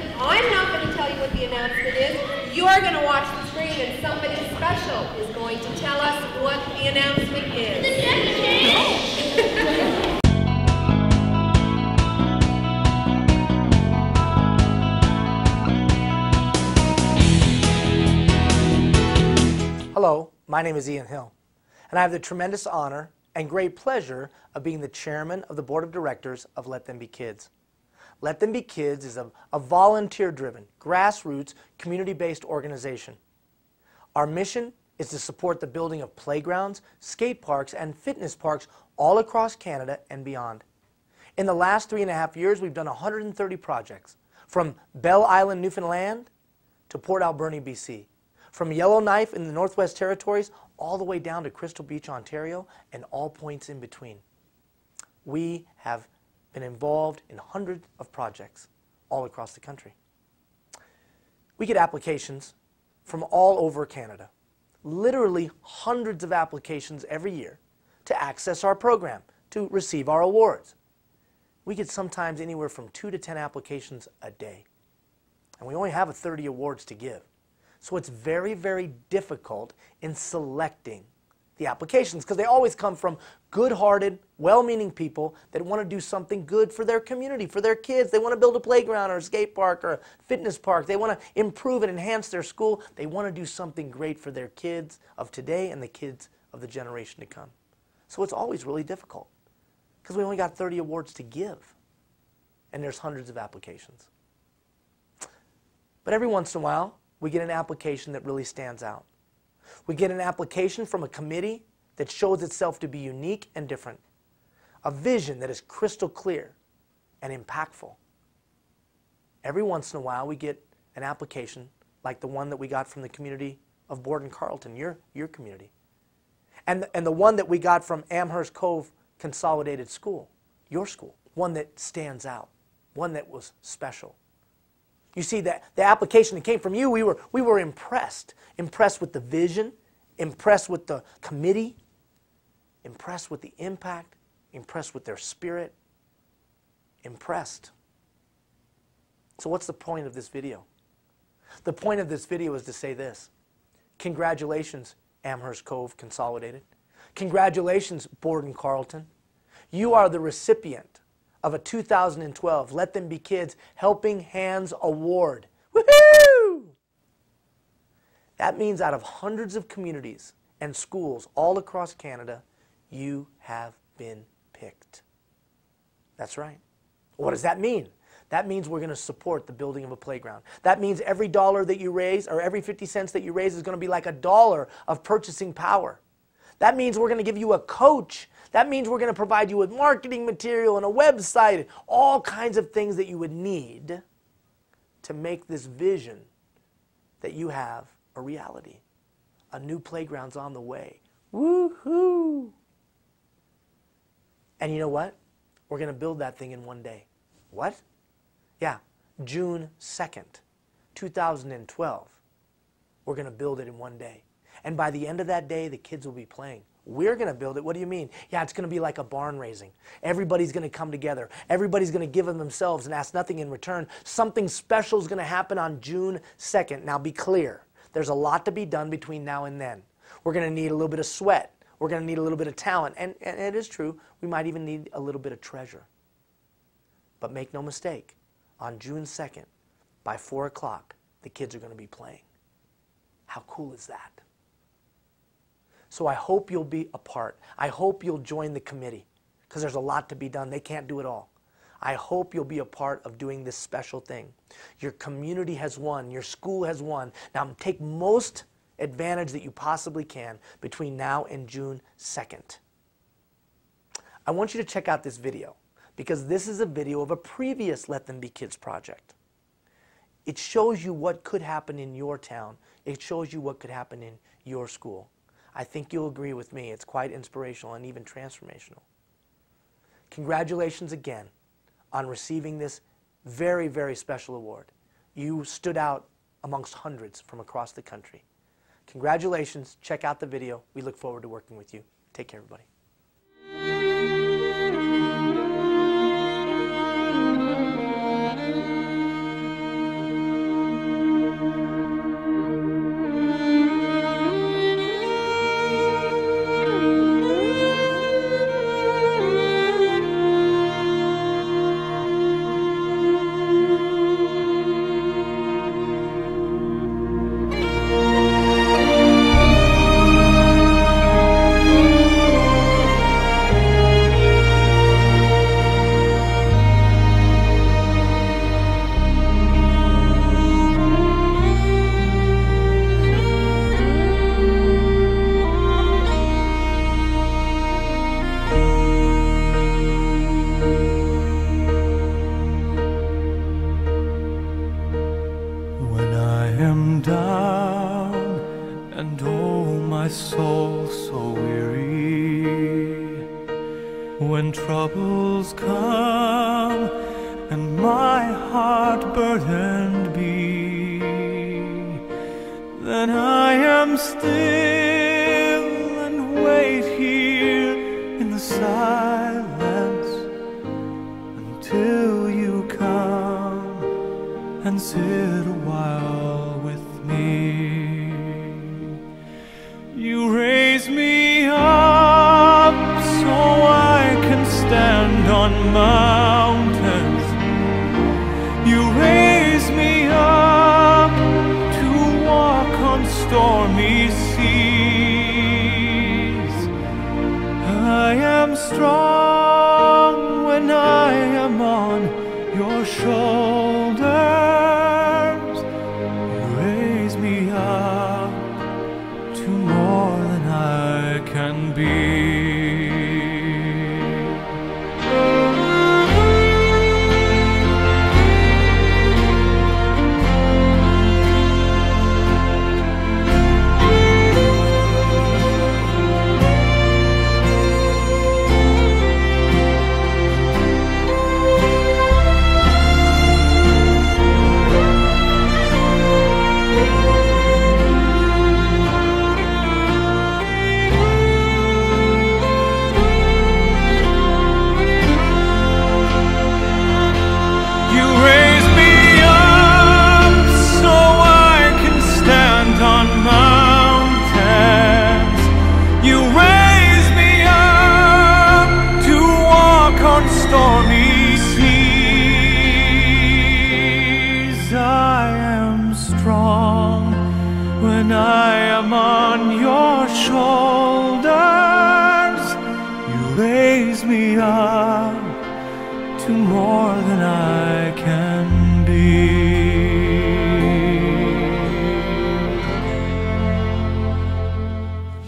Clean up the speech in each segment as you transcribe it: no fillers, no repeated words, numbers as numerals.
announcement. I'm not going to tell you what the announcement is. You're going to watch the screen, and somebody special is going to tell us what the announcement is. The second day. Hello, my name is Ian Hill, and I have the tremendous honor and great pleasure of being the chairman of the board of directors of Let Them Be Kids. Let Them Be Kids is a volunteer-driven, grassroots, community-based organization. Our mission is to support the building of playgrounds, skate parks, and fitness parks all across Canada and beyond. In the last 3.5 years, we've done 130 projects, from Belle Island, Newfoundland, to Port Alberni, BC. From Yellowknife in the Northwest Territories all the way down to Crystal Beach, Ontario, and all points in between. We have been involved in hundreds of projects all across the country. We get applications from all over Canada, literally hundreds of applications every year to access our program, to receive our awards. We get sometimes anywhere from 2 to 10 applications a day, and we only have 30 awards to give. So it's very, very difficult in selecting the applications because they always come from good-hearted, well-meaning people that want to do something good for their community, for their kids. They want to build a playground or a skate park or a fitness park. They want to improve and enhance their school. They want to do something great for their kids of today and the kids of the generation to come. So it's always really difficult because we only got 30 awards to give, and there's hundreds of applications. But every once in a while, we get an application that really stands out. We get an application from a committee that shows itself to be unique and different, a vision that is crystal clear and impactful. Every once in a while, we get an application like the one that we got from the community of Borden-Carleton, your community, and the one that we got from Amherst Cove Consolidated School, your school, one that stands out, one that was special. You see, that the application that came from you, we were impressed with the vision, impressed with the committee, impressed with the impact, impressed with their spirit, impressed. So what's the point of this video? The point of this video is to say this: congratulations, Amherst Cove Consolidated. Congratulations, Borden-Carleton. You are the recipient of a 2012 Let Them Be Kids Helping Hands Award. Woohoo! That means out of hundreds of communities and schools all across Canada, you have been picked. That's right. What does that mean? That means we're going to support the building of a playground. That means every dollar that you raise, or every 50 cents that you raise, is going to be like a dollar of purchasing power. That means we're going to give you a coach. That means we're going to provide you with marketing material and a website and all kinds of things that you would need to make this vision that you have a reality. A new playground's on the way. Woo-hoo! And you know what? We're going to build that thing in one day. What? Yeah, June 2nd, 2012. We're going to build it in one day. And by the end of that day, the kids will be playing. We're going to build it. What do you mean? Yeah, it's going to be like a barn raising. Everybody's going to come together. Everybody's going to give of themselves and ask nothing in return. Something special is going to happen on June 2nd. Now be clear. There's a lot to be done between now and then. We're going to need a little bit of sweat. We're going to need a little bit of talent. And it is true, we might even need a little bit of treasure. But make no mistake, on June 2nd, by 4 o'clock, the kids are going to be playing. How cool is that? So I hope you'll be a part. I hope you'll join the committee because there's a lot to be done. They can't do it all. I hope you'll be a part of doing this special thing. Your community has won. Your school has won. Now take most advantage that you possibly can between now and June 2nd. I want you to check out this video because this is a video of a previous Let Them Be Kids project. It shows you what could happen in your town. It shows you what could happen in your school. I think you'll agree with me. It's quite inspirational and even transformational. Congratulations again on receiving this very, very special award. You stood out amongst hundreds from across the country. Congratulations. Check out the video. We look forward to working with you. Take care, everybody. When troubles come and my heart burdened be, then I am still and wait here in the silence until you come and sit a while with me. You raise me up so I can stand on mountains. You raise me up to walk on stormy seas. I am strong when I am on your shoulders. You raise me up to more than I can be.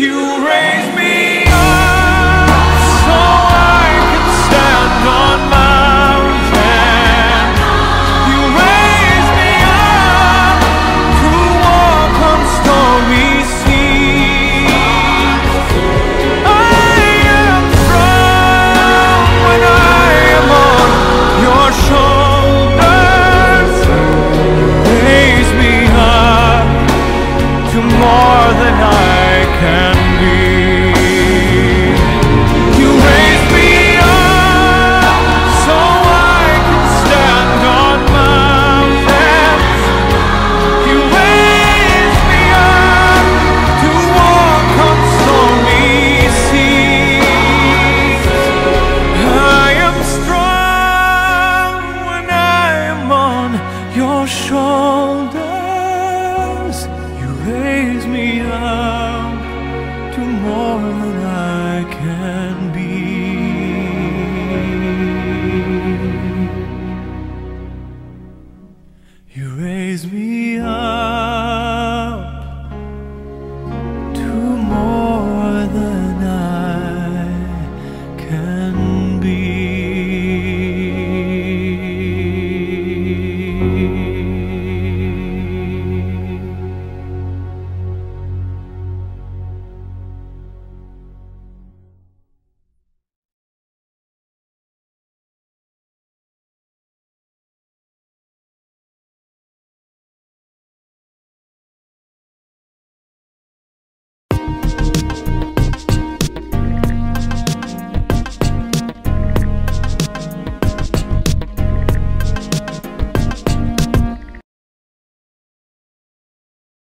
You raise